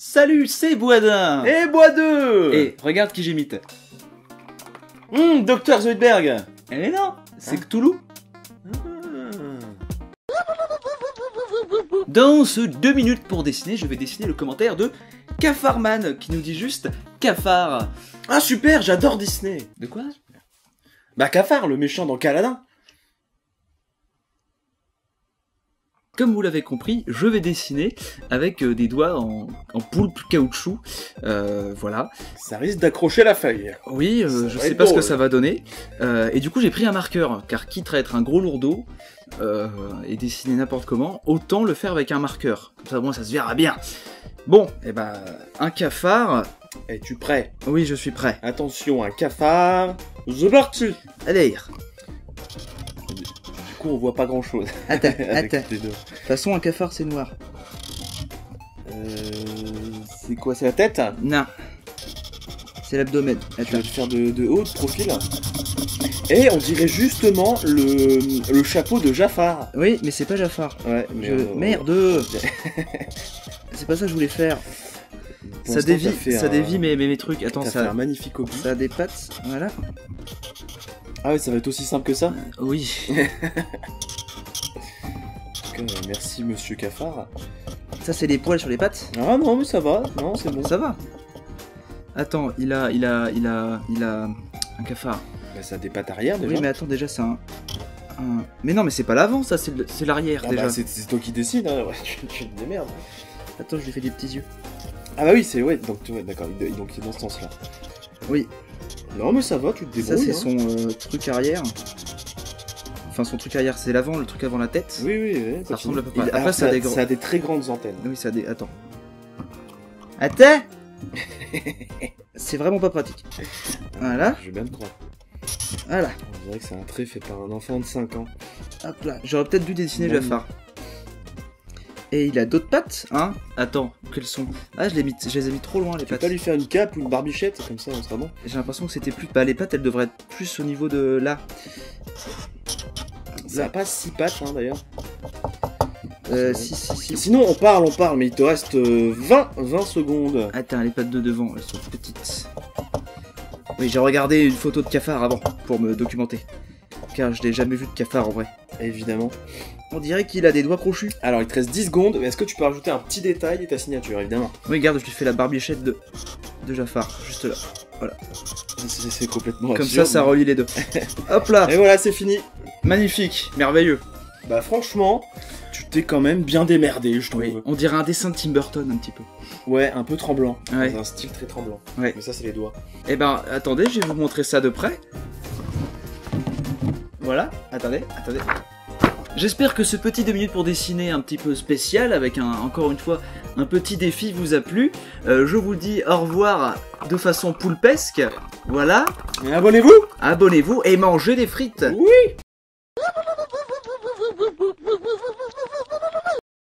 Salut, c'est Boidin. Et Boideux. Et regarde qui j'imite. Docteur Zoidberg. Eh non, c'est Toulouse. Dans ce 2 minutes pour dessiner, je vais dessiner le commentaire de Cafarman qui nous dit juste Cafard. Ah super, j'adore Disney. De quoi? Bah Cafard, le méchant dans Caladin. Comme vous l'avez compris, je vais dessiner avec des doigts en poulpe caoutchouc, voilà. Ça risque d'accrocher la feuille. Oui, je sais pas drôle. Ce que ça va donner. Et du coup, j'ai pris un marqueur, car quitte à être un gros lourdeau et dessiner n'importe comment, autant le faire avec un marqueur. Comme ça, bon, ça se verra bien. Bon, et ben, un cafard. Es-tu prêt? Oui, je suis prêt. Attention, un cafard. C'est parti. Allez. On voit pas grand chose. Attends, attends. De toute façon, un cafard c'est noir. C'est quoi? C'est la tête? Non. C'est l'abdomen. Tu vas le faire de haut, de profil. Et on dirait justement le chapeau de Jafar. Oui, mais c'est pas Jafar. Ouais, mais merde. C'est pas ça que je voulais faire. Pour ça dévie, mes trucs. Attends, ça fait un magnifique objet. Ça a des pattes, voilà. Ah oui, ça va être aussi simple que ça? Oui. En tout cas, merci monsieur Cafard. Ça c'est des poils sur les pattes? Ah non, mais ça va, non, c'est bon. Ça va. Attends, il a un cafard. Bah, ça a des pattes arrière déjà. Oui, mais attends, déjà c'est un... Mais non, mais c'est pas l'avant, ça, c'est l'arrière déjà. Bah, c'est toi qui décides, hein, tu te démerdes. Attends, je lui fais des petits yeux. Ah bah oui, c'est... Ouais, donc tu vois, d'accord, donc c'est dans ce sens-là. Oui. Non mais ça va, tu te débrouilles. Ça c'est son truc arrière. Enfin son truc arrière c'est l'avant, le truc avant la tête. Oui oui, oui ça ressemble à peu près. Après ça a des très grandes antennes. Oui ça a des... Attends. Attends. C'est vraiment pas pratique. Voilà. Je vais bien te croire. Voilà. On dirait que c'est un trait fait par un enfant de 5 ans. Hop là, j'aurais peut-être dû dessiner Jafar. Et il a d'autres pattes, hein? Attends, quelles sont? Ah, je les ai mis trop loin, les pattes. Tu peux pas lui faire une cape ou une barbichette, comme ça, c'est bon. J'ai l'impression que c'était plus... Bah, les pattes, elles devraient être plus au niveau de là. Ça n'a pas 6 pattes, hein, d'ailleurs. Si. Sinon, on parle, mais il te reste 20 secondes. Attends, les pattes de devant, elles sont petites. Oui, j'ai regardé une photo de cafard avant, pour me documenter. Car je n'ai jamais vu de cafard, en vrai. Évidemment. On dirait qu'il a des doigts crochus. Alors il te reste 10 secondes, est-ce que tu peux rajouter un petit détail et ta signature évidemment? Oui regarde, je lui fais la barbichette de Jafar, juste là. Voilà. C'est complètement absurde. Comme ça, ça relie les deux. Hop là. Et voilà, c'est fini. Magnifique, merveilleux. Bah franchement, tu t'es quand même bien démerdé, je trouve. Oui. On dirait un dessin de Tim Burton un petit peu. Ouais, un peu tremblant. Ouais. Dans un style très tremblant. Ouais. Mais ça c'est les doigts. Eh ben attendez, je vais vous montrer ça de près. Voilà, attendez. J'espère que ce petit 2 minutes pour dessiner un petit peu spécial, avec encore une fois un petit défi, vous a plu. Je vous dis au revoir de façon poulpesque, voilà. Abonnez-vous et mangez des frites. Oui.